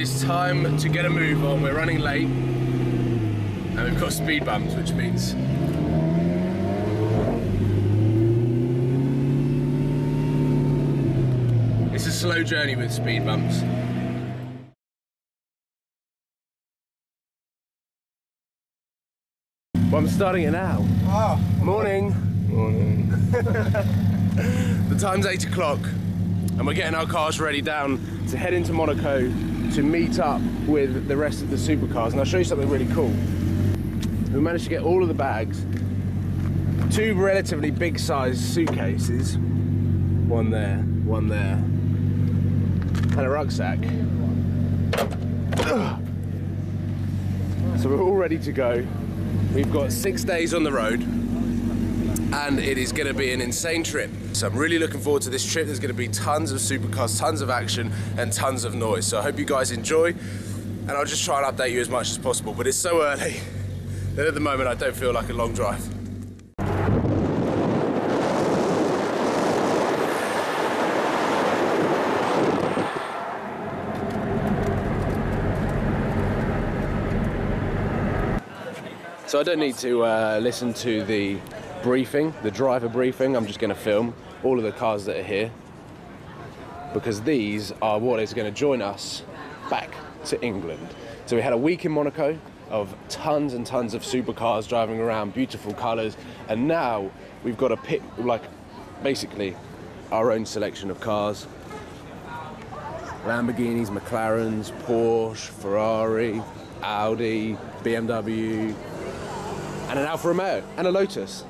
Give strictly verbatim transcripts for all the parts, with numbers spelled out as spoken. is time to get a move on. We're running late and we've got speed bumps, which means it's a slow journey with speed bumps. Well, I'm starting it now. Oh. Morning. Morning. The time's eight o'clock and we're getting our cars ready down to head into Monaco to meet up with the rest of the supercars. And I'll show you something really cool. We managed to get all of the bags, two relatively big sized suitcases, one there, one there, and a rucksack. So we're all ready to go. We've got six days on the road and it is going to be an insane trip. So I'm really looking forward to this trip. There's going to be tons of supercars, tons of action and tons of noise. So I hope you guys enjoy and I'll just try and update you as much as possible. But it's so early that at the moment I don't feel like a long drive. So I don't need to uh, listen to the briefing, the driver briefing. I'm just going to film all of the cars that are here because these are what is going to join us back to England. So we had a week in Monaco of tons and tons of supercars driving around, beautiful colours, and now we've got to pick, like, basically our own selection of cars. Lamborghinis, McLarens, Porsche, Ferrari, Audi, B M W, and an Alfa Romeo, and a Lotus.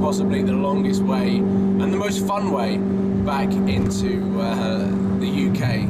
Possibly the longest way and the most fun way back into uh, the U K.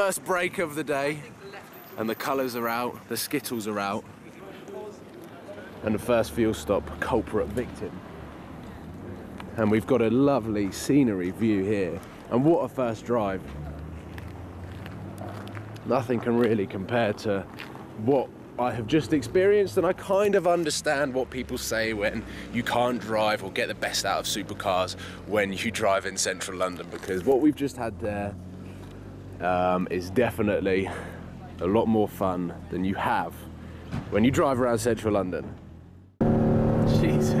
First break of the day, and the colours are out, the skittles are out. And the first fuel stop, culprit victim. And we've got a lovely scenery view here. And what a first drive. Nothing can really compare to what I have just experienced, and I kind of understand what people say when you can't drive or get the best out of supercars when you drive in central London, because what we've just had there um, is definitely a lot more fun than you have when you drive around central London. Jesus.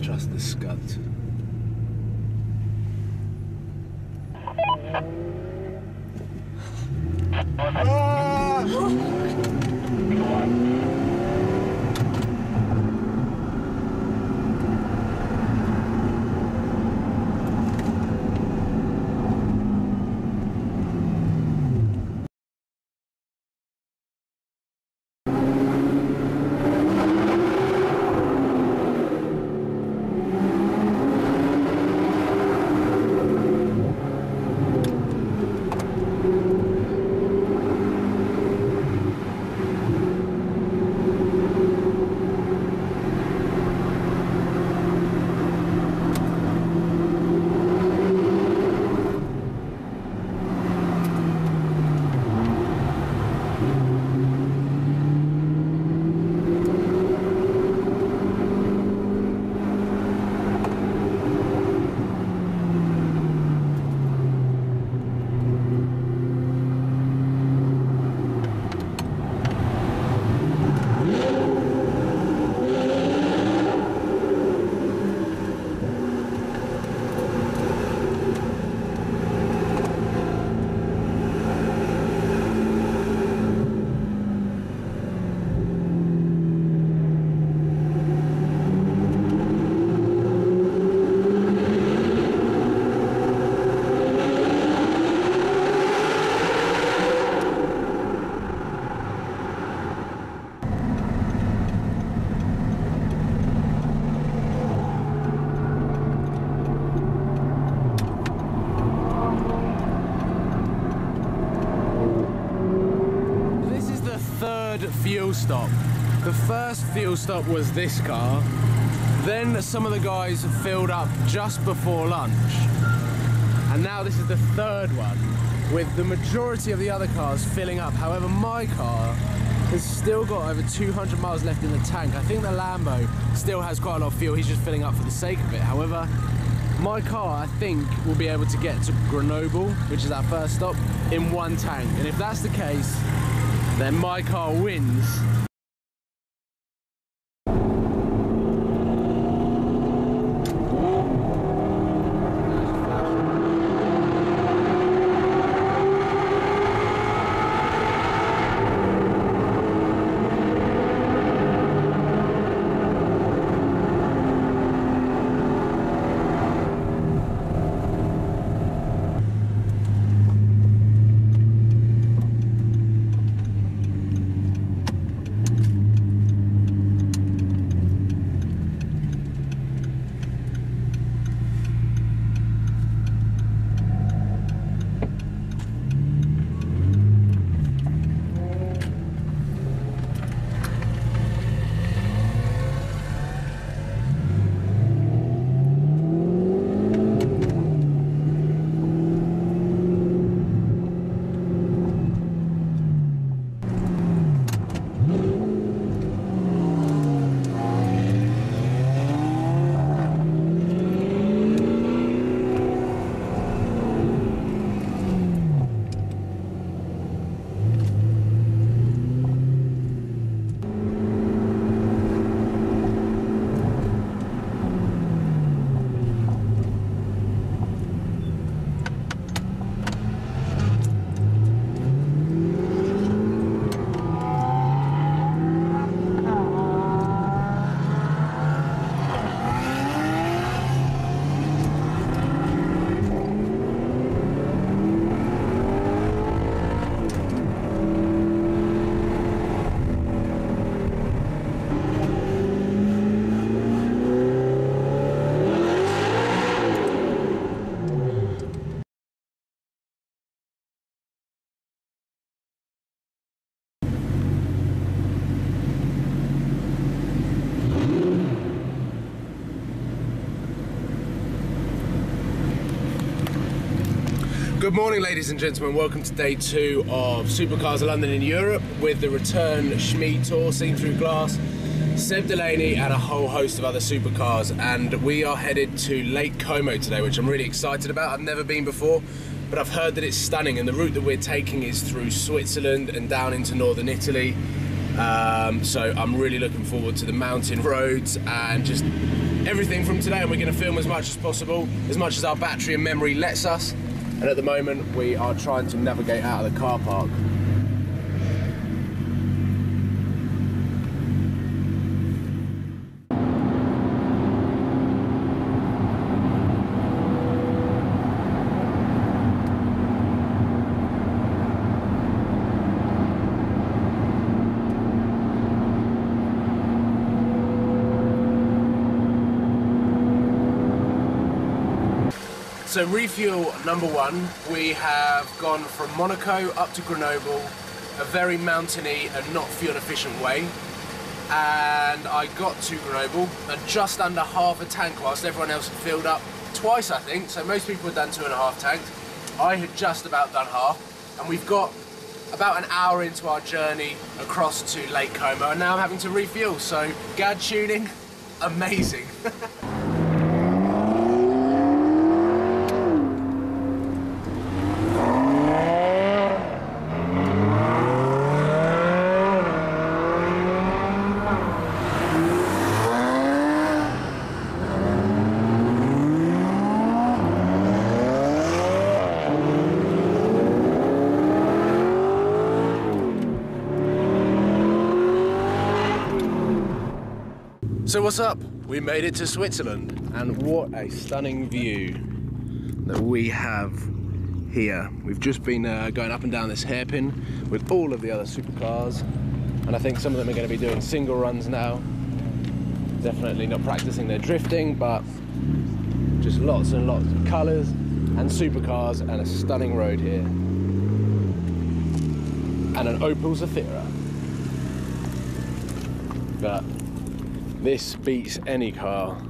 Just the scuds. Fuel stop. The first fuel stop was this car, then some of the guys filled up just before lunch, and now this is the third one, with the majority of the other cars filling up. However, my car has still got over two hundred miles left in the tank. I think the Lambo still has quite a lot of fuel, he's just filling up for the sake of it. However, my car, I think, will be able to get to Grenoble, which is our first stop, in one tank, and if that's the case, then my car wins. Good morning, ladies and gentlemen. Welcome to day two of Supercars of London in Europe with the return Shmee Tour, Seen Through Glass, Seb Delaney and a whole host of other supercars. And we are headed to Lake Como today, which I'm really excited about. I've never been before, but I've heard that it's stunning. And the route that we're taking is through Switzerland and down into northern Italy. Um, so I'm really looking forward to the mountain roads and just everything from today. And we're going to film as much as possible, as much as our battery and memory lets us. And at the moment, we are trying to navigate out of the car park. So refuel number one, we have gone from Monaco up to Grenoble, a very mountainy and not fuel efficient way. And I got to Grenoble and just under half a tank whilst everyone else had filled up twice, I think. So most people had done two and a half tanks. I had just about done half. And we've got about an hour into our journey across to Lake Como. And now I'm having to refuel. So G A D tuning, amazing. So what's up? We made it to Switzerland, and what a stunning view that we have here. We've just been uh, going up and down this hairpin with all of the other supercars, and I think some of them are going to be doing single runs now. Definitely not practicing their drifting, but just lots and lots of colours and supercars and a stunning road here. And an Opel Zafira. But this beats any car.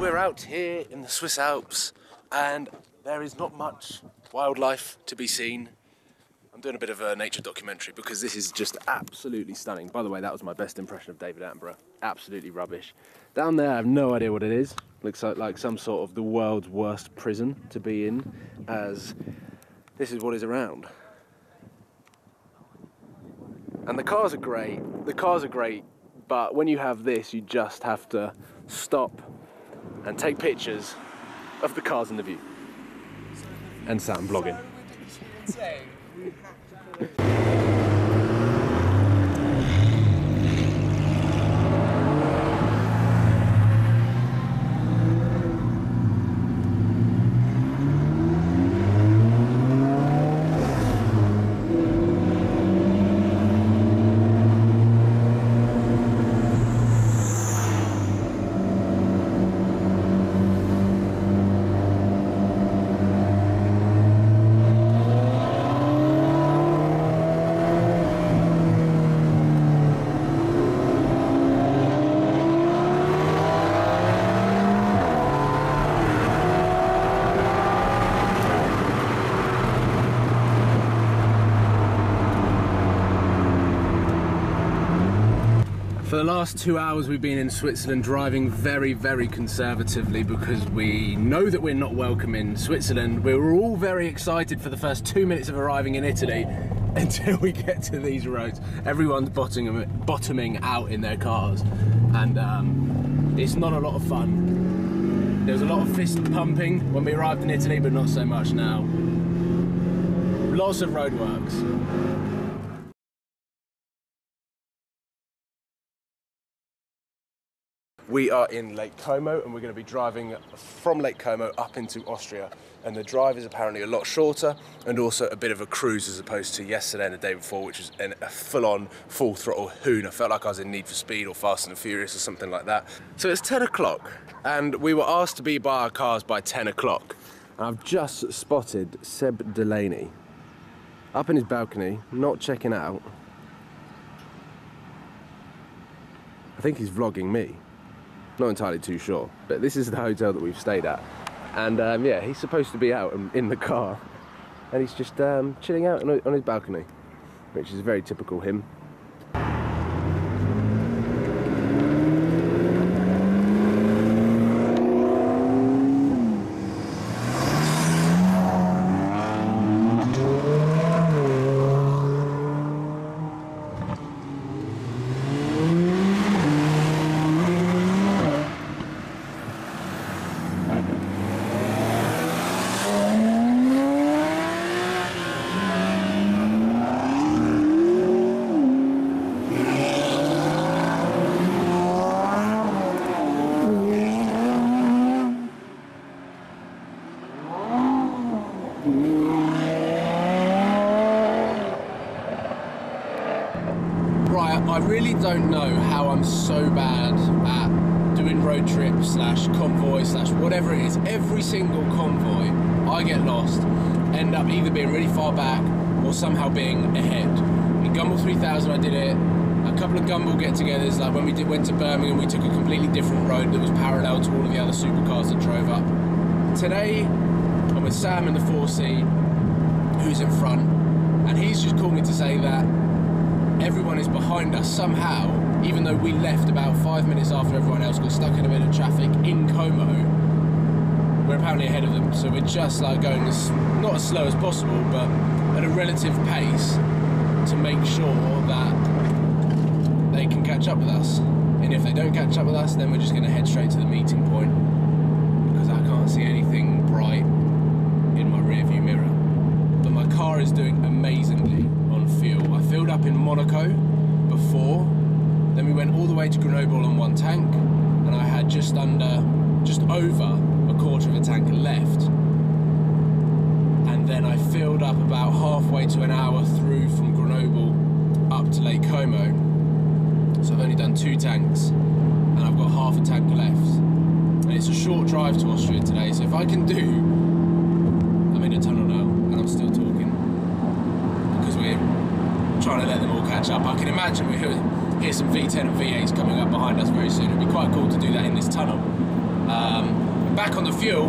We're out here in the Swiss Alps and there is not much wildlife to be seen. I'm doing a bit of a nature documentary because this is just absolutely stunning. By the way, that was my best impression of David Attenborough. Absolutely rubbish. Down there, I have no idea what it is. Looks like, like some sort of the world's worst prison to be in, as this is what is around. And the cars are great. The cars are great, but when you have this, you just have to stop and take pictures of the cars in the view. And Sam vlogging. For the last two hours we've been in Switzerland driving very, very conservatively because we know that we're not welcome in Switzerland. We were all very excited for the first two minutes of arriving in Italy until we get to these roads. Everyone's bottoming, bottoming out in their cars and um, it's not a lot of fun. There was a lot of fist pumping when we arrived in Italy, but not so much now. Lots of roadworks. We are in Lake Como and we're going to be driving from Lake Como up into Austria, and the drive is apparently a lot shorter and also a bit of a cruise as opposed to yesterday and the day before, which was an, a full-on full throttle hoon. I felt like I was in Need for Speed or Fast and Furious or something like that. So it's ten o'clock and we were asked to be by our cars by ten o'clock. I've just spotted Seb Delaney up in his balcony, not checking out. I think he's vlogging me. Not entirely too sure, but this is the hotel that we've stayed at, and um, yeah, he's supposed to be out in the car and he's just um, chilling out on his balcony, which is very typical him. I really don't know how I'm so bad at doing road trips slash convoy slash whatever it is. Every single convoy, I get lost, end up either being really far back or somehow being ahead. In Gumball three thousand I did it, a couple of Gumball get-togethers, like when we did, went to Birmingham, we took a completely different road that was parallel to all of the other supercars that drove up. Today, I'm with Sam in the four C, who's in front, and he's just called me to say that everyone is behind us somehow, even though we left about five minutes after everyone else got stuck in a bit of traffic in Como. We're apparently ahead of them, so we're just like going as, not as slow as possible, but at a relative pace to make sure that they can catch up with us. And if they don't catch up with us, then we're just going to head straight to the meeting point, because I can't see anything bright in my rearview mirror. But my car is doing amazingly on fuel. I filled up in Monaco before, then we went all the way to Grenoble on one tank, and I had just under, just over a quarter of a tank left. And then I filled up about halfway to an hour through from Grenoble up to Lake Como. So I've only done two tanks, and I've got half a tank left. And it's a short drive to Austria today, so if I can do, I'm in a tunnel now, and I'm still talking. Trying to let them all catch up. I can imagine we hear, hear some V ten and V eights coming up behind us very soon. It'd be quite cool to do that in this tunnel. Um, back on the fuel,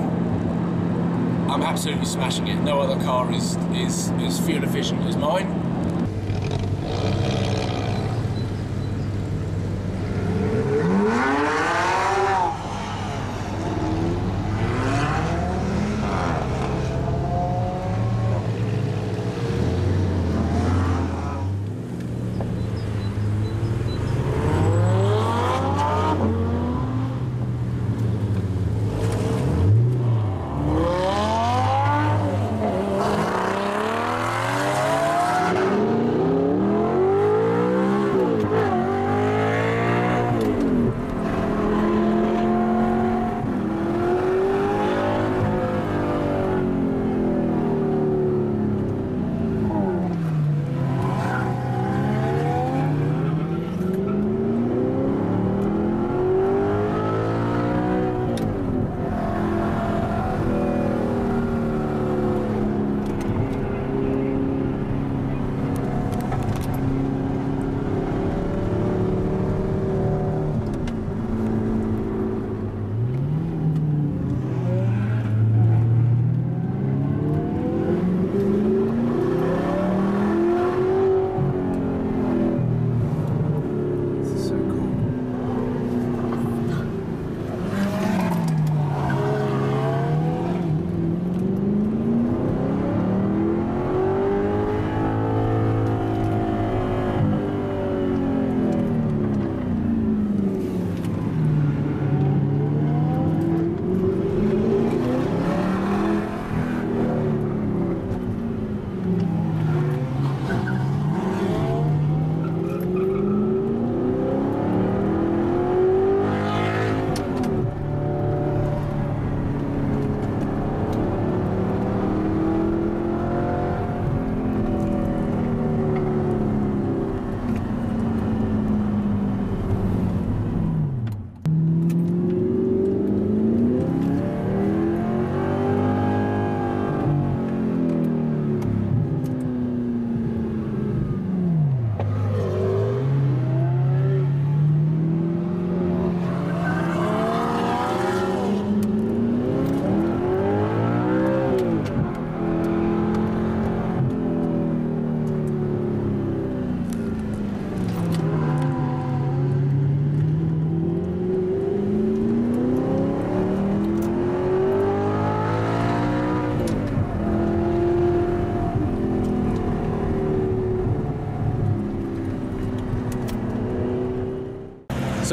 I'm absolutely smashing it. No other car is is as fuel efficient as mine.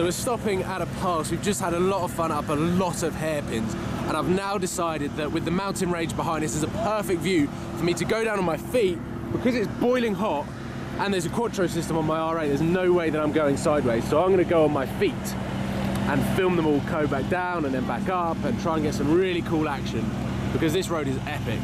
So we're stopping at a pass. We've just had a lot of fun up a lot of hairpins, and I've now decided that with the mountain range behind us is a perfect view for me to go down on my feet, because it's boiling hot and there's a quattro system on my R eight. There's no way that I'm going sideways, so I'm going to go on my feet and film them all go back down and then back up and try and get some really cool action, because this road is epic.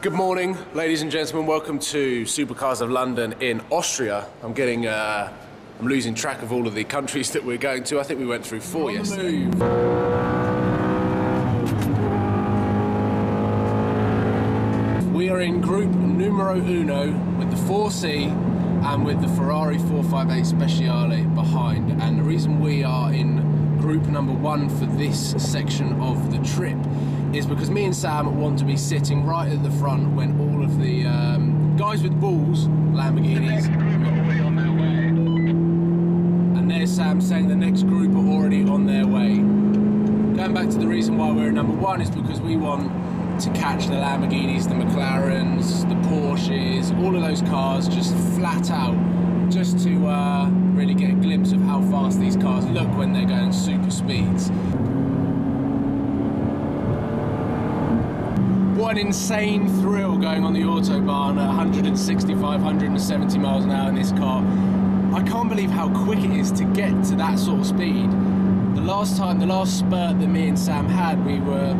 Good morning, ladies and gentlemen. Welcome to Supercars of London in Austria. I'm getting, uh, I'm losing track of all of the countries that we're going to. I think we went through four yesterday. We are in group numero uno with the four C and with the Ferrari four fifty-eight Speciale behind. And the reason we are in group number one for this section of the trip is because me and Sam want to be sitting right at the front when all of the um, guys with balls, Lamborghinis, are on their way. And there's Sam saying the next group are already on their way. Going back to the reason why we're in number one is because we want to catch the Lamborghinis, the McLarens, the Porsches, all of those cars just flat out, just to uh, really get a glimpse of how fast these cars look when they're going super speeds. What an insane thrill going on the Autobahn at one sixty-five, one seventy miles an hour in this car. I can't believe how quick it is to get to that sort of speed. The last time, the last spurt that me and Sam had, we were,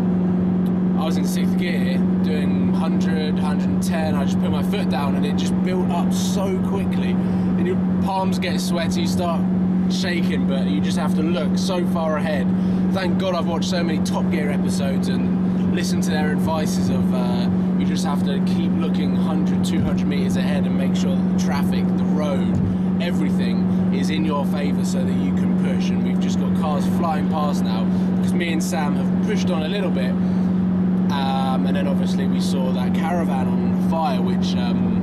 I was in sixth gear doing one hundred, one ten, I just put my foot down and it just built up so quickly. And your palms get sweaty, you start shaking, but you just have to look so far ahead. Thank God I've watched so many Top Gear episodes and listen to their advices of uh, you just have to keep looking one hundred, two hundred metres ahead and make sure that the traffic, the road, everything is in your favour so that you can push. And we've just got cars flying past now because me and Sam have pushed on a little bit, um, and then obviously we saw that caravan on fire, which um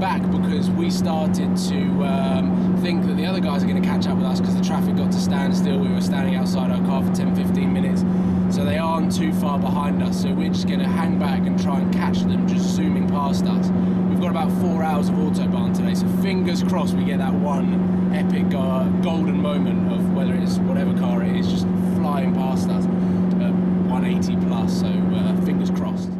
back, because we started to um, think that the other guys are going to catch up with us because the traffic got to stand still. We were standing outside our car for ten, fifteen minutes, so they aren't too far behind us, so we're just going to hang back and try and catch them just zooming past us. We've got about four hours of Autobahn today, so fingers crossed we get that one epic uh, golden moment of whether it's whatever car it is just flying past us at one eighty plus, so uh, fingers crossed.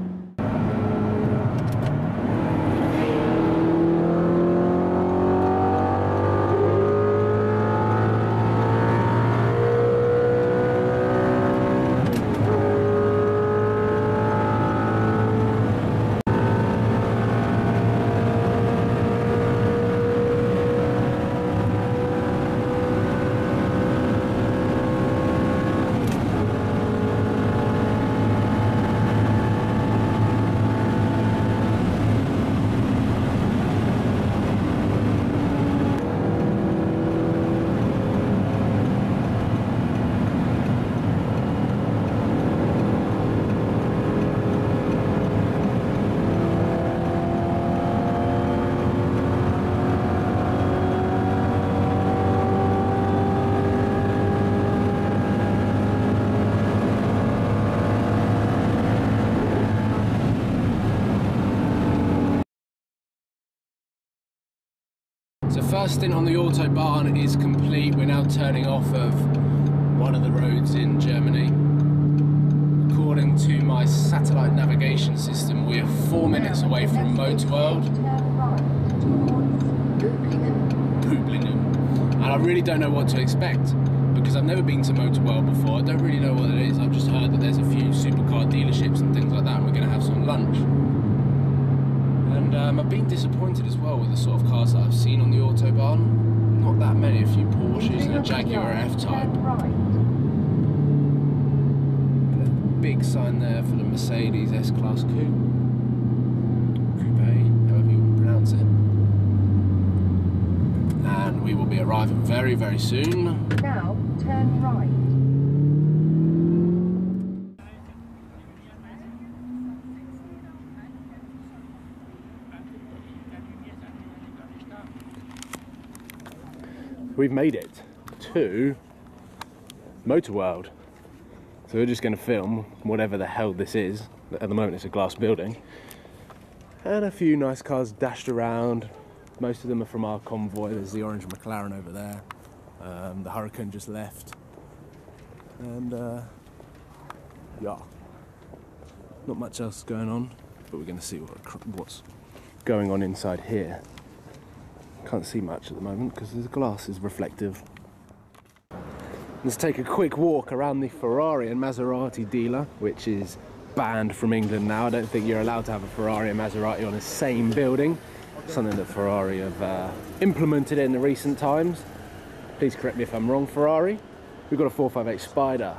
first stint on the Autobahn is complete. We're now turning off of one of the roads in Germany. According to my satellite navigation system, we are four minutes away from Motorworld. Booblingen. And I really don't know what to expect, because I've never been to Motorworld before. I don't really know what it is. I've just heard that there's a few supercar dealerships and things like that, and we're going to have some lunch. And um, I've been disappointed as well with the sort of cars that I've seen on the Autobahn. Not that many, a few Porsches and a Jaguar F-Type. Big sign there for the Mercedes S-Class Coupe. Coupe, however you want to pronounce it. And we will be arriving very, very soon. Now, turn right. We've made it to Motorworld. So we're just going to film whatever the hell this is. At the moment it's a glass building. And a few nice cars dashed around. Most of them are from our convoy. There's the orange McLaren over there. Um, the Huracán just left. And uh, yeah, not much else going on, but we're going to see what, what's going on inside here. Can't see much at the moment because the glass is reflective. Let's take a quick walk around the Ferrari and Maserati dealer, which is banned from England now. I don't think you're allowed to have a Ferrari and Maserati on the same building, something that Ferrari have uh, implemented in the recent times. Please correct me if I'm wrong, Ferrari. We've got a four five eight Spider.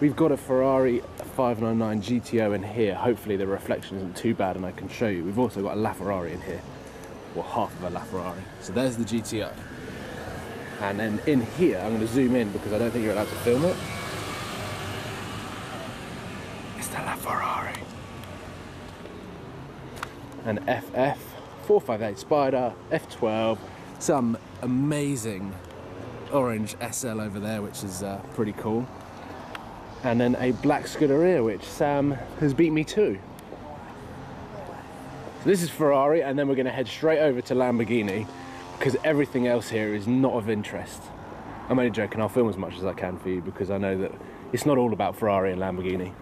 We've got a Ferrari five nine nine G T O in here. Hopefully the reflection isn't too bad and I can show you. We've also got a LaFerrari in here. Well, half of a LaFerrari. So there's the G T O. And then in here, I'm going to zoom in because I don't think you're allowed to film it. It's the LaFerrari. An F F, four five eight Spider, F twelve, some amazing orange S L over there, which is uh, pretty cool. And then a black Scuderia, which Sam has beat me to. This is Ferrari, and then we're going to head straight over to Lamborghini because everything else here is not of interest. I'm only joking, I'll film as much as I can for you because I know that it's not all about Ferrari and Lamborghini.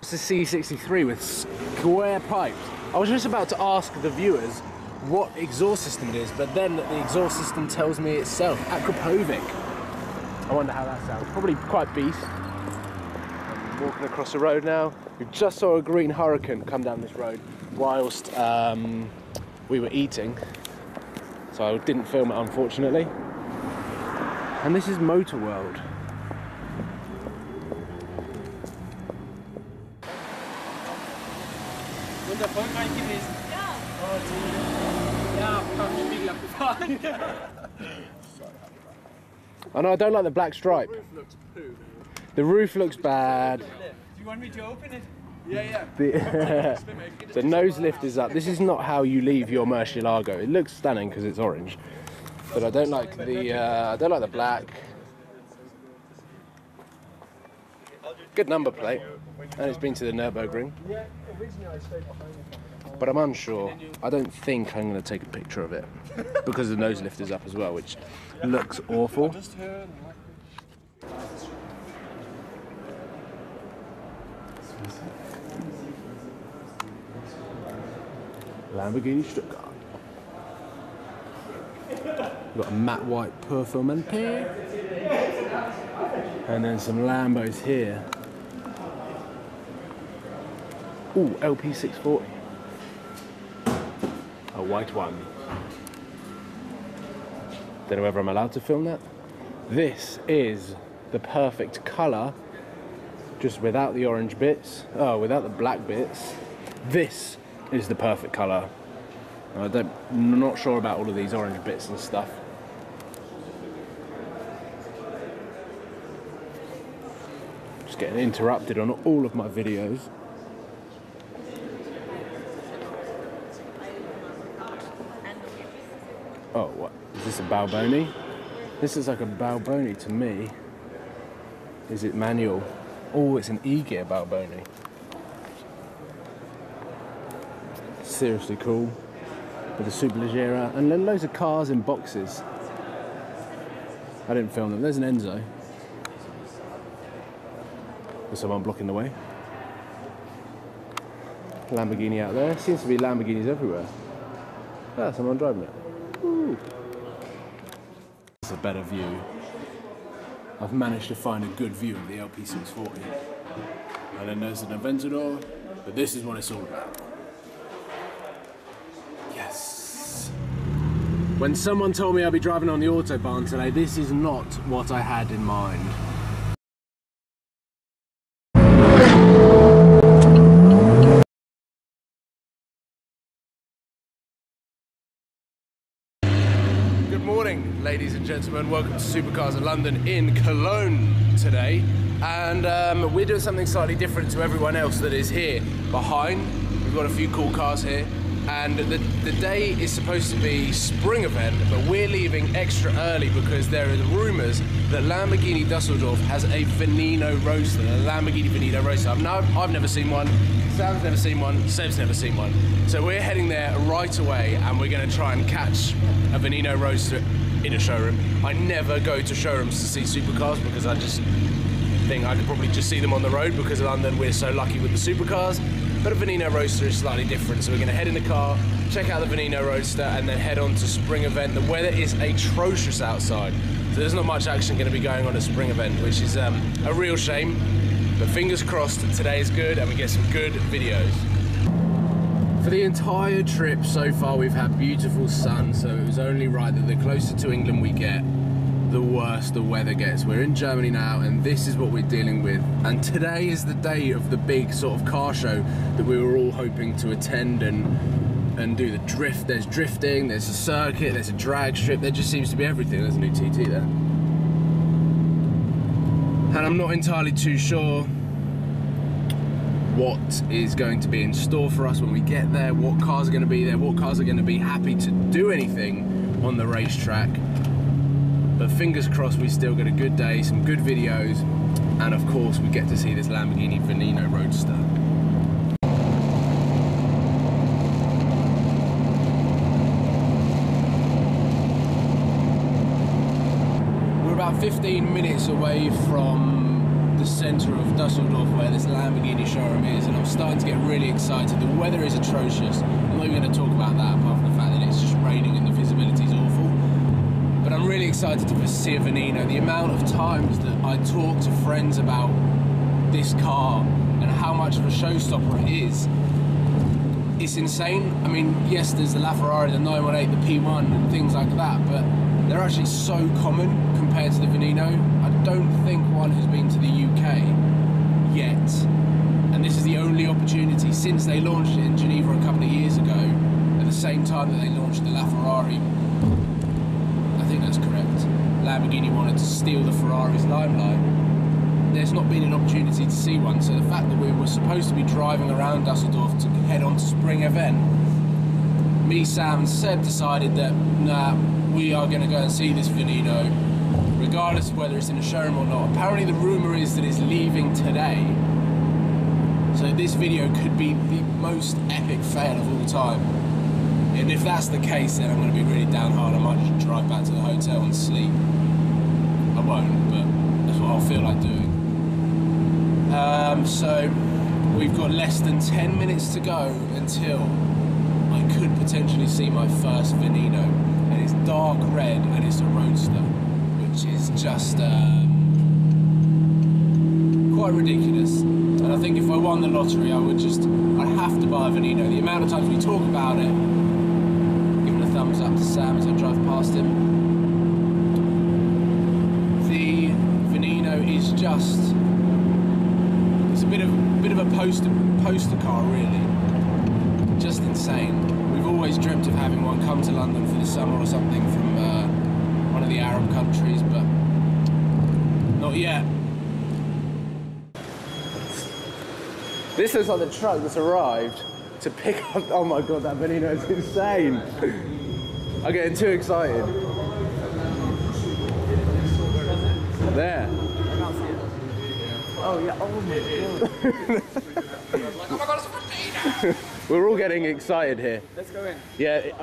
It's a C sixty-three with square pipes. I was just about to ask the viewers what exhaust system it is, but then the exhaust system tells me itself. Akrapovic. I wonder how that sounds. Probably quite beast. Walking across the road now. We just saw a green Huracán come down this road whilst um, we were eating, so I didn't film it, unfortunately. And this is Motorworld. I know, I don't like the black stripe. The roof looks bad. Do you want me to open it? Yeah, yeah. The, the nose lift is up. This is not how you leave your Murcielago. It looks stunning because it's orange, but I don't like the uh, I don't like the black. Good number plate, and it's been to the Nürburgring. But I'm unsure. I don't think I'm going to take a picture of it because the nose lift is up as well, which looks awful. Lamborghini Stuttgart. We've got a matte white Performante. And then some Lambos here. Ooh, L P six forty. A white one. Don't know whether I'm allowed to film that. This is the perfect colour, just without the orange bits. Oh, without the black bits. This is the perfect colour. I don't, I'm not sure about all of these orange bits and stuff. Just getting interrupted on all of my videos. Oh, what? Is this a Balboni? This is like a Balboni to me. Is it manual? Oh, it's an E-gear Balboni. Seriously cool, with a Superleggera, and then loads of cars in boxes. I didn't film them. There's an Enzo. There's someone blocking the way. Lamborghini out there. Seems to be Lamborghinis everywhere. Ah, someone driving it. Ooh. It's a better view. I've managed to find a good view of the L P six forty. And then there's an Aventador, but this is what it's all about. Yes! When someone told me I'd be driving on the Autobahn today, this is not what I had in mind. Ladies and gentlemen, welcome to Supercars of London in Cologne today, and um, we're doing something slightly different to everyone else that is here behind. We've got a few cool cars here, and the, the day is supposed to be Spring Event, but we're leaving extra early because there are rumours that Lamborghini Dusseldorf has a Veneno roadster, a Lamborghini Veneno roadster. I've, no, I've never seen one, Sam's never seen one, Seb's never seen one, so we're heading there right away, and we're going to try and catch a Veneno roadster in a showroom. I never go to showrooms to see supercars because I just think I could probably just see them on the road because in London we're so lucky with the supercars, but a Veneno Roadster is slightly different, so we're going to head in the car, check out the Veneno Roadster and then head on to Spring Event. The weather is atrocious outside, so there's not much action going to be going on at Spring Event, which is um, a real shame, but fingers crossed today is good and we get some good videos. For the entire trip so far we've had beautiful sun, so it was only right that the closer to England we get, the worse the weather gets. We're in Germany now and this is what we're dealing with, and today is the day of the big sort of car show that we were all hoping to attend and and do the drift. There's drifting, there's a circuit, there's a drag strip, there just seems to be everything. There's a new T T there. And I'm not entirely too sure what is going to be in store for us when we get there, what cars are going to be there, what cars are going to be happy to do anything on the racetrack. But fingers crossed we still get a good day, some good videos, and of course we get to see this Lamborghini Veneno Roadster. We're about fifteen minutes away from the centre of Dusseldorf where this Lamborghini showroom is, and I'm starting to get really excited. The weather is atrocious. I'm not even going to talk about that apart from the fact that it's just raining and the visibility is awful, but I'm really excited to see a Veneno. The amount of times that I talk to friends about this car and how much of a showstopper it is, it's insane. I mean, yes, there's the LaFerrari, the nine one eight, the P one and things like that, but they're actually so common compared to the Veneno. I don't think one has been to the U K yet, and this is the only opportunity since they launched it in Geneva a couple of years ago at the same time that they launched the LaFerrari. I think that's correct. Lamborghini wanted to steal the Ferrari's limelight. There's not been an opportunity to see one, so the fact that we were supposed to be driving around Dusseldorf to head on to Spring Event, me, Sam and Seb decided that, nah, we are going to go and see this Veneno, regardless of whether it's in a showroom or not. Apparently the rumour is that it's leaving today, so this video could be the most epic fail of all time, and if that's the case then I'm going to be really down hard. I might just drive back to the hotel and sleep. I won't, but that's what I'll feel like doing. Um, so we've got less than ten minutes to go until I could potentially see my first Veneno, and it's dark red and it's a roadster, which is just um, quite ridiculous. And I think if I won the lottery I would just, I'd have to buy a Veneno. The amount of times we talk about it, giving a thumbs up to Sam as I drive past him. The Veneno is just, it's a bit of, bit of a poster, poster car really. Just insane. We've always dreamt of having one come to London for the summer or something from uh, one of the Arab countries, but not yet. This looks like the truck that's arrived to pick up. Oh my god, that Veneno is insane. I'm getting too excited. There. Oh yeah, oh my god. We're all getting excited here. Let's go in. Yeah, I,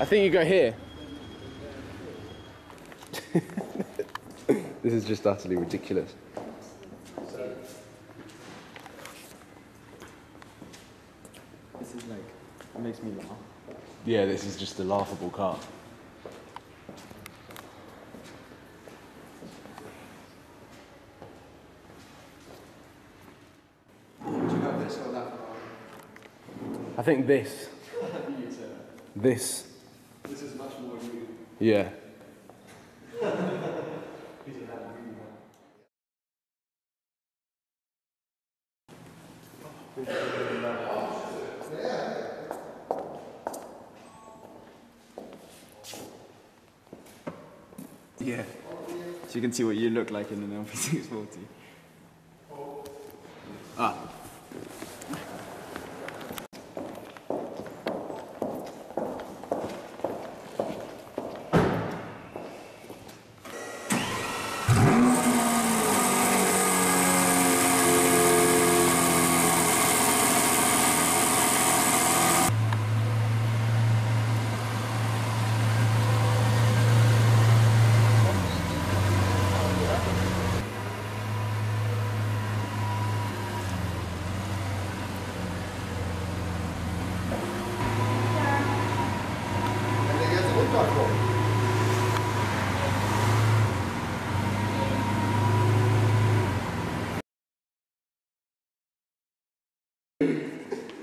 I think you go here. This is just utterly ridiculous. This is like, it makes me laugh. Yeah, this is just a laughable car. I think this. This. This is much more you. Yeah. Yeah. So you can see what you look like in an L P six forty. Ah.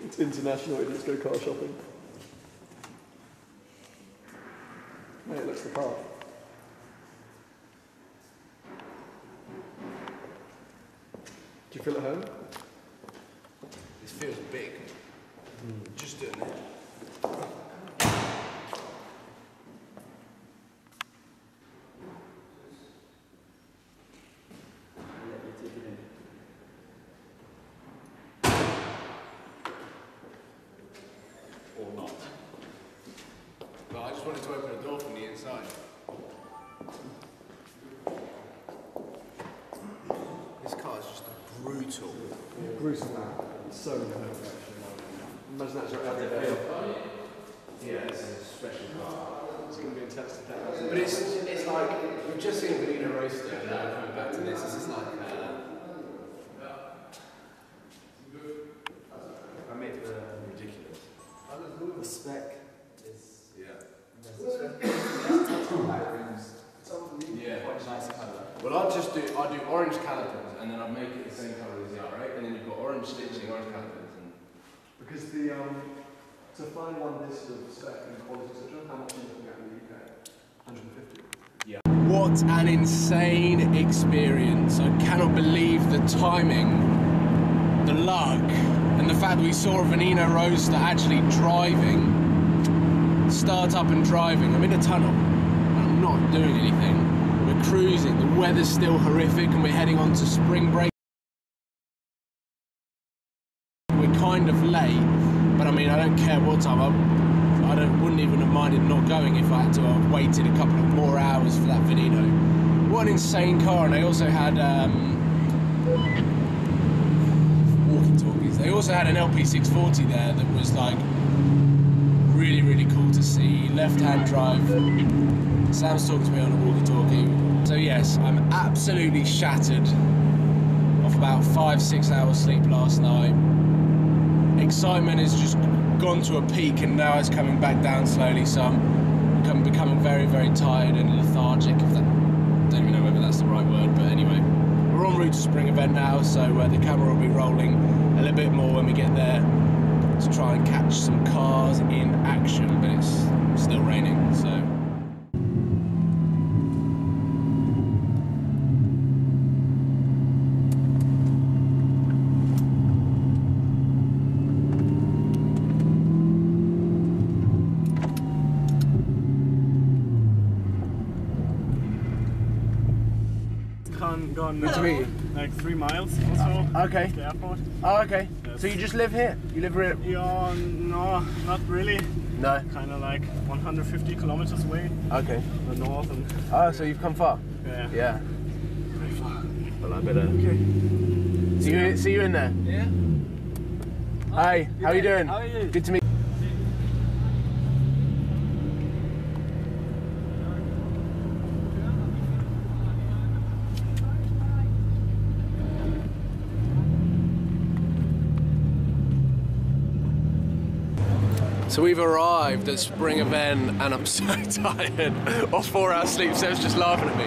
It's international, let's go car shopping. Mate, it looks the part. Do you feel at home? This feels big. Mm. Just doing it. What an insane experience. I cannot believe the timing, the luck, and the fact that we saw a Veneno Roadster actually driving, start up and driving. I'm in a tunnel, and I'm not doing anything. We're cruising, the weather's still horrific, and we're heading on to spring break. We're kind of late, but I mean, I don't care what time. I'm, I don't, wouldn't even have minded not going if I had to have waited a couple of more hours for that Veneno. What an insane car, and they also had um, walkie-talkies. They also had an L P six forty there that was like really, really cool to see. Left-hand drive. Sam's talking to me on a walkie-talkie. So yes, I'm absolutely shattered off about five, six hours sleep last night. Excitement is just gone to a peak, and now it's coming back down slowly, so I'm becoming very, very tired and lethargic, if that, don't even know whether that's the right word, but anyway. We're en route to Spring Event now, so uh, the camera will be rolling a little bit more when we get there to try and catch some cars in action, but it's still raining, so. Gone three, like three miles or so. Okay. The airport. Oh, okay. Yes. So you just live here? You live here? Yeah, no, not really. No. Kind of like one hundred fifty kilometers away. Okay. The north. And oh, so you've come far? Yeah. Yeah. Very far. Well, I better. Okay. See yeah. you. See you in there. Yeah. Hi. Hi. How are you doing? How are you? Good to meet you. So we've arrived at Spring Event and I'm so tired. Off four hours sleep, Seb's just laughing at me.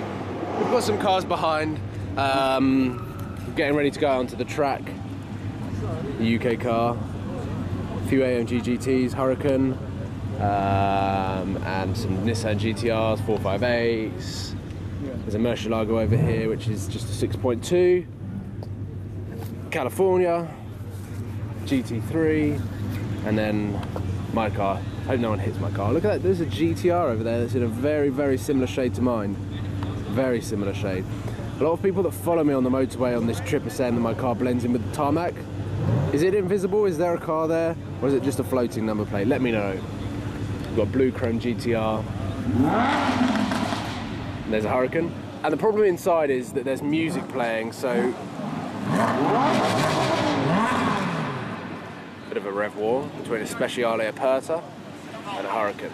We've got some cars behind. Um, getting ready to go onto the track. The U K car. A few A M G G Ts, Huracán, um, and some Nissan G T Rs, four five eights. There's a Murcielago over here, which is just a six point two. California, G T three, and then my car. I hope no one hits my car. Look at that, there's a G T R over there that's in a very, very similar shade to mine. Very similar shade. A lot of people that follow me on the motorway on this trip are saying that my car blends in with the tarmac. Is it invisible? Is there a car there? Or is it just a floating number plate? Let me know. We've got blue chrome G T R. And there's a Huracán. And the problem inside is that there's music playing, so... bit of a rev war between a Speciale Aperta and a Huracán.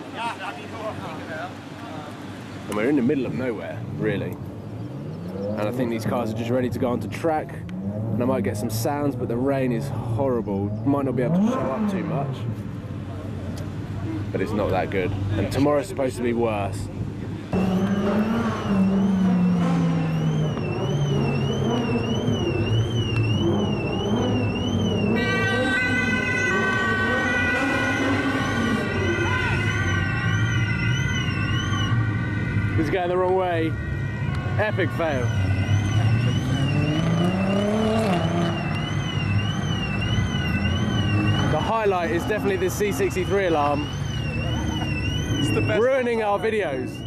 And we're in the middle of nowhere, really. And I think these cars are just ready to go onto track. And I might get some sounds, but the rain is horrible. Might not be able to show up too much. But it's not that good. And tomorrow's supposed to be worse. He's going the wrong way. Epic fail. The highlight is definitely the C sixty-three alarm. It's the best. Ruining our videos.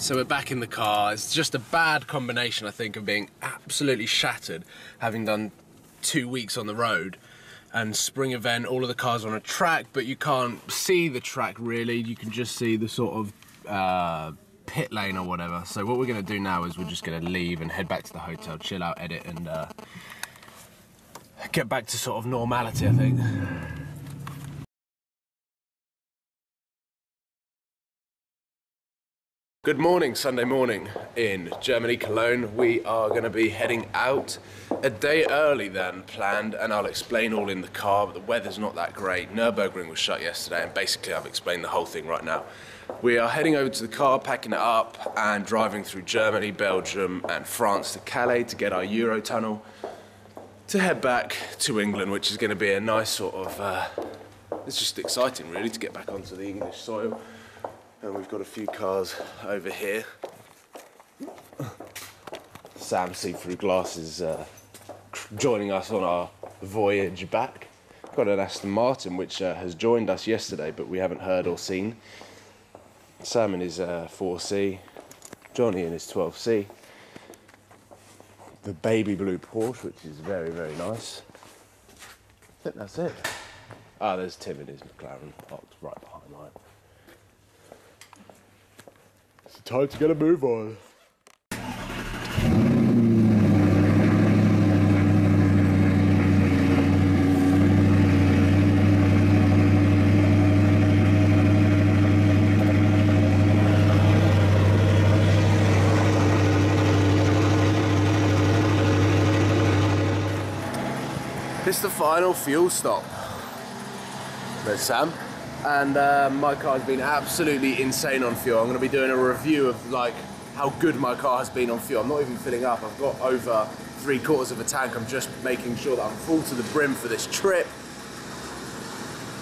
So we're back in the car. It's just a bad combination, I think, of being absolutely shattered, having done two weeks on the road, and Spring Event, all of the cars on a track, but you can't see the track, really. You can just see the sort of uh, pit lane or whatever. So what we're going to do now is we're just going to leave and head back to the hotel, chill out, edit, and uh, get back to sort of normality, I think. Good morning, Sunday morning in Germany, Cologne. We are going to be heading out a day early than planned, and I'll explain all in the car, but the weather's not that great. Nürburgring was shut yesterday, and basically I've explained the whole thing right now. We are heading over to the car, packing it up, and driving through Germany, Belgium, and France to Calais to get our Euro tunnel, to head back to England, which is going to be a nice sort of... Uh, it's just exciting, really, to get back onto the English soil. And we've got a few cars over here. Sam, see through glasses, uh, joining us on our voyage back. Got an Aston Martin which uh, has joined us yesterday, but we haven't heard or seen. Sam in his uh, four C, Johnny in his twelve C. The baby blue Porsche, which is very, very nice. I think that's it. Ah, there's Tim in his McLaren, parked right behind mine. It's time to get a move on. This is the final fuel stop. There's Sam. And uh, my car's been absolutely insane on fuel. I'm going to be doing a review of like how good my car has been on fuel. I'm not even filling up. I've got over three quarters of a tank. I'm just making sure that I'm full to the brim for this trip.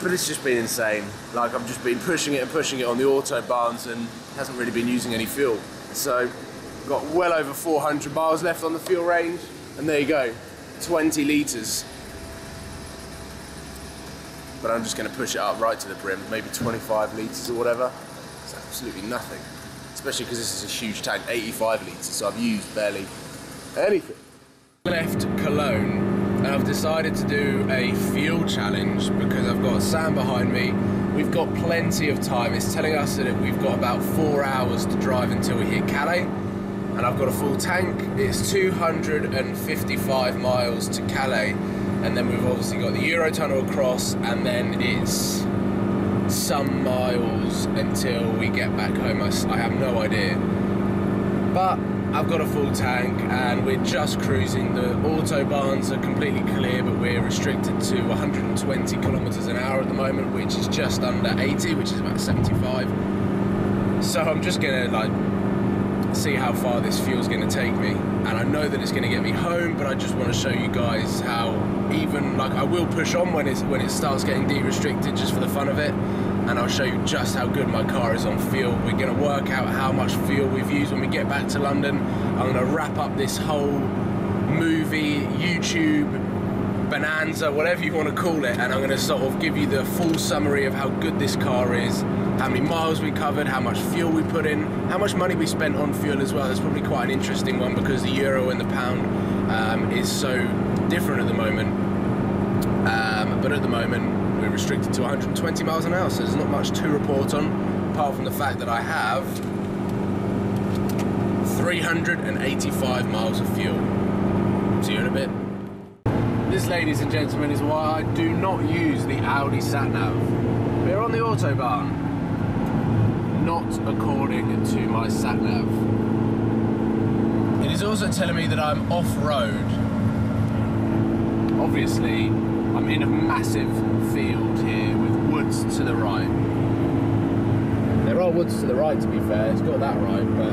But it's just been insane. Like, I've just been pushing it and pushing it on the autobahns and hasn't really been using any fuel. So Got well over four hundred miles left on the fuel range, and there you go, twenty litres. But I'm just going to push it up right to the brim, maybe twenty-five litres or whatever. It's absolutely nothing, especially because this is a huge tank, eighty-five litres, so I've used barely anything. Left Cologne, and I've decided to do a fuel challenge because I've got Sam behind me. We've got plenty of time. It's telling us that we've got about four hours to drive until we hit Calais, and I've got a full tank. It's two hundred fifty-five miles to Calais, and then we've obviously got the Eurotunnel across, and then it's some miles until we get back home. I, I have no idea, but I've got a full tank and we're just cruising. The autobahns are completely clear, but we're restricted to one hundred twenty kilometers an hour at the moment, which is just under eighty, which is about seventy-five. So I'm just gonna like see how far this fuel's gonna take me, and I know that it's gonna get me home, but I just want to show you guys how, even like I will push on when it's when it starts getting de-restricted just for the fun of it. And I'll show you just how good my car is on fuel. We're going to work out how much fuel we've used when we get back to London. I'm going to wrap up this whole movie, YouTube, bonanza, whatever you want to call it, and I'm going to sort of give you the full summary of how good this car is, how many miles we covered, how much fuel we put in, how much money we spent on fuel as well. It's probably quite an interesting one because the euro and the pound um, is so different at the moment, um, but at the moment, we're restricted to one hundred twenty miles an hour, so there's not much to report on, apart from the fact that I have three hundred eighty-five miles of fuel. See you in a bit. This, ladies and gentlemen, is why I do not use the Audi sat-nav. We're on the Autobahn, not according to my sat-nav. It is also telling me that I'm off-road. Obviously, I'm in a massive field here with woods to the right. There are woods to the right, to be fair, it's got that right, but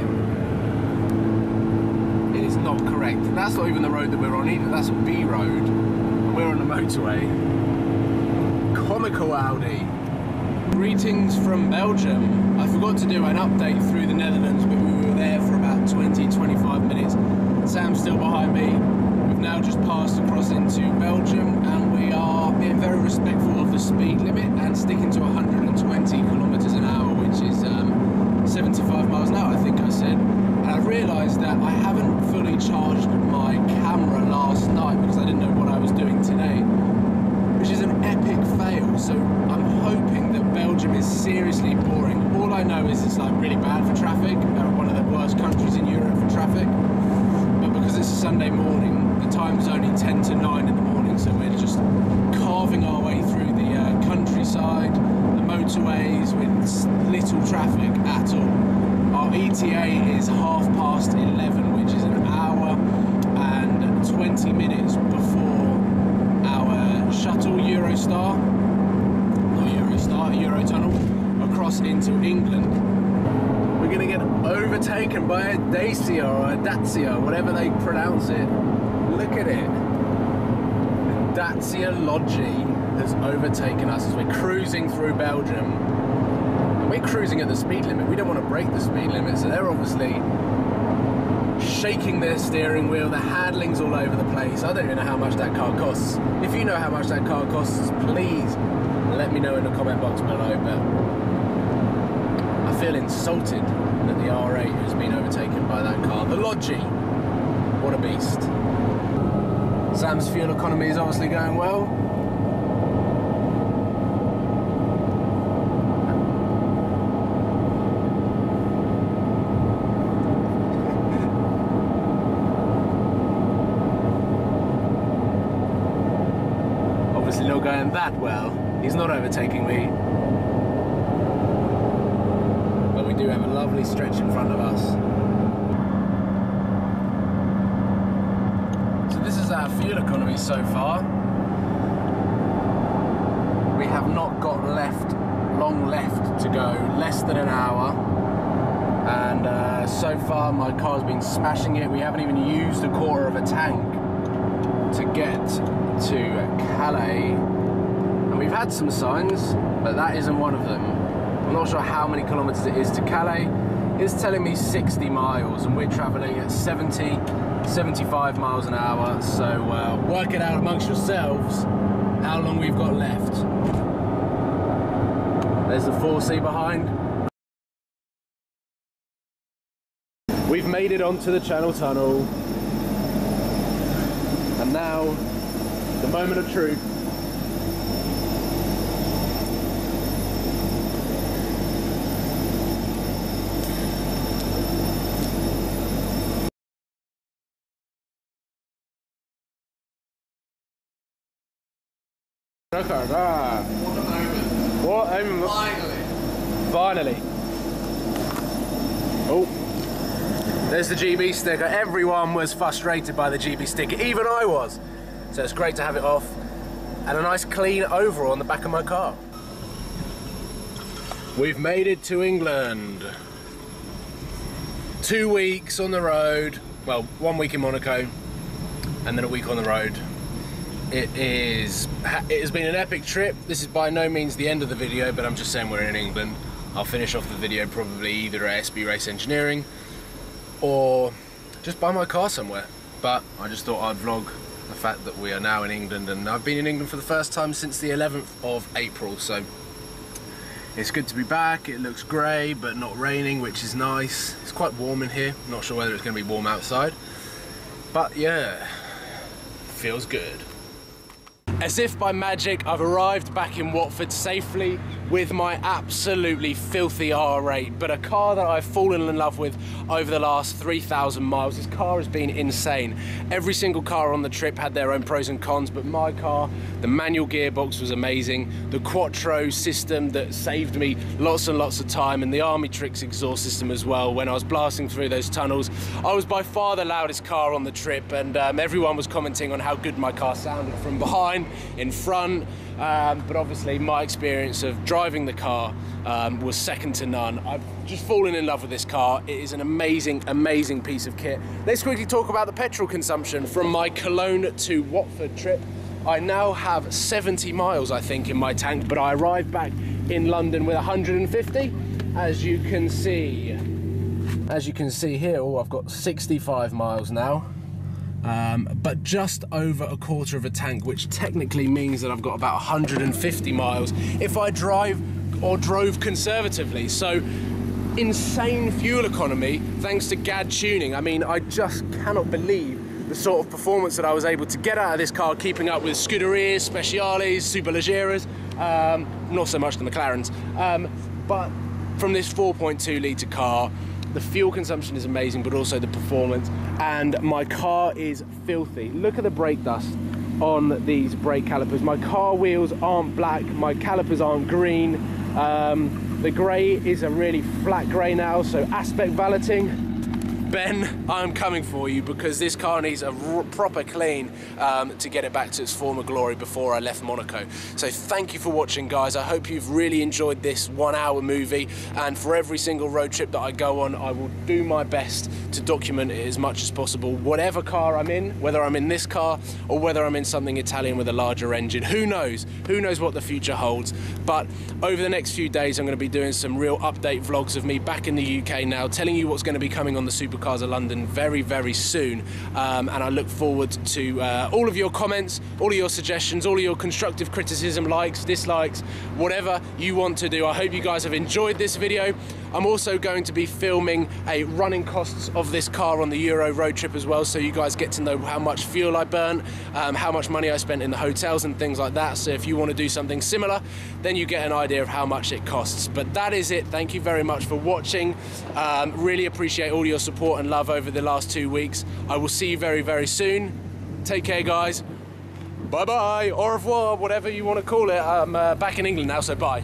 it is not correct. And that's not even the road that we're on either, that's a B road. And we're on the motorway. Comical Audi. Greetings from Belgium. I forgot to do an update through the Netherlands, but we were there for about twenty, twenty-five minutes. Sam's still behind me. Now just passed across into Belgium, and we are being very respectful of the speed limit and sticking to one hundred twenty kilometers an hour, which is um, seventy-five miles an hour, I think I said. And I realised that I haven't fully charged my camera last night because I didn't know what I was doing today, which is an epic fail. So I'm hoping that Belgium is seriously boring. All I know is it's like really bad for traffic. They're one of the worst countries in Europe for traffic, but because it's a Sunday morning, the time is only ten to nine in the morning, so we're just carving our way through the uh, countryside, the motorways, with little traffic at all. Our E T A is half past eleven, which is an hour and twenty minutes before our shuttle Eurostar, not Eurostar, Eurotunnel, across into England. We're going to get overtaken by a Dacia or a Dacia, whatever they pronounce it. Look at it. Dacia Logi has overtaken us as we're cruising through Belgium. And we're cruising at the speed limit. We don't want to break the speed limit, so they're obviously shaking their steering wheel. The handling's all over the place. I don't even know how much that car costs. If you know how much that car costs, please let me know in the comment box below. But I feel insulted that the R eight has been overtaken by that car. The Logi, what a beast. Sam's fuel economy is obviously going well. Obviously not going that well. He's not overtaking me. We do have a lovely stretch in front of us. So this is our fuel economy so far. We have not got left, long left to go, less than an hour. And uh, so far my car's been smashing it. We haven't even used a quarter of a tank to get to Calais. And we've had some signs, but that isn't one of them. I'm not sure how many kilometers it is to Calais. it's telling me sixty miles and we're traveling at seventy, seventy-five miles an hour. So uh, work it out amongst yourselves how long we've got left. There's the four C behind. We've made it onto the Channel Tunnel, and now the moment of truth. What a moment! What a moment! Finally! Finally! Oh. There's the G B sticker. Everyone was frustrated by the G B sticker, even I was. So it's great to have it off, and a nice clean overall on the back of my car. We've made it to England. Two weeks on the road. Well, one week in Monaco, and then a week on the road. It is. It has been an epic trip. This is by no means the end of the video, but I'm just saying we're in England. I'll finish off the video probably either at S B Race Engineering, or just buy my car somewhere. But I just thought I'd vlog the fact that we are now in England, and I've been in England for the first time since the eleventh of April, so it's good to be back. It looks grey but not raining, which is nice. It's quite warm in here. I'm not sure whether it's going to be warm outside, but yeah, feels good. As if by magic, I've arrived back in Watford safely with my absolutely filthy R eight, but a car that I've fallen in love with over the last three thousand miles. This car has been insane. Every single car on the trip had their own pros and cons, but my car, the manual gearbox was amazing, the Quattro system that saved me lots and lots of time, and the Armytrix exhaust system as well. When I was blasting through those tunnels, I was by far the loudest car on the trip, and um, everyone was commenting on how good my car sounded from behind, in front, um, but obviously my experience of driving the car um, was second to none. I've just fallen in love with this car. It is an amazing, amazing piece of kit. Let's quickly talk about the petrol consumption from my Cologne to Watford trip. I now have seventy miles, I think, in my tank, but I arrived back in London with one hundred and fifty, as you can see. As you can see here, oh, I've got sixty-five miles now. Um, but just over a quarter of a tank, which technically means that I've got about one hundred and fifty miles if I drive or drove conservatively. So insane fuel economy thanks to G A D tuning. I mean, I just cannot believe the sort of performance that I was able to get out of this car, keeping up with Scuderias, Speciales, Superlegeras, um, not so much the McLarens, um, but from this four point two litre car. The fuel consumption is amazing, but also the performance, and my car is filthy. Look at the brake dust on these brake calipers. My car wheels aren't black, my calipers aren't green. Um, the grey is a really flat grey now, so aspect balloting. Ben, I'm coming for you, because this car needs a proper clean um, to get it back to its former glory before I left Monaco. So thank you for watching, guys. I hope you've really enjoyed this one hour movie, and for every single road trip that I go on, I will do my best to document it as much as possible. Whatever car I'm in, whether I'm in this car or whether I'm in something Italian with a larger engine, who knows? Who knows what the future holds? But over the next few days, I'm going to be doing some real update vlogs of me back in the U K now, telling you what's going to be coming on the Super Cars of London very, very soon, um, and I look forward to uh, all of your comments, all of your suggestions, all of your constructive criticism, likes, dislikes, whatever you want to do. I hope you guys have enjoyed this video. I'm also going to be filming a running costs of this car on the Euro road trip as well, so you guys get to know how much fuel I burnt, um, how much money I spent in the hotels and things like that. So if you want to do something similar, then you get an idea of how much it costs. But that is it. Thank you very much for watching. Um, really appreciate all your support and love over the last two weeks. I will see you very, very soon. Take care, guys. Bye bye. Au revoir, whatever you want to call it. I'm uh, back in England now, so bye.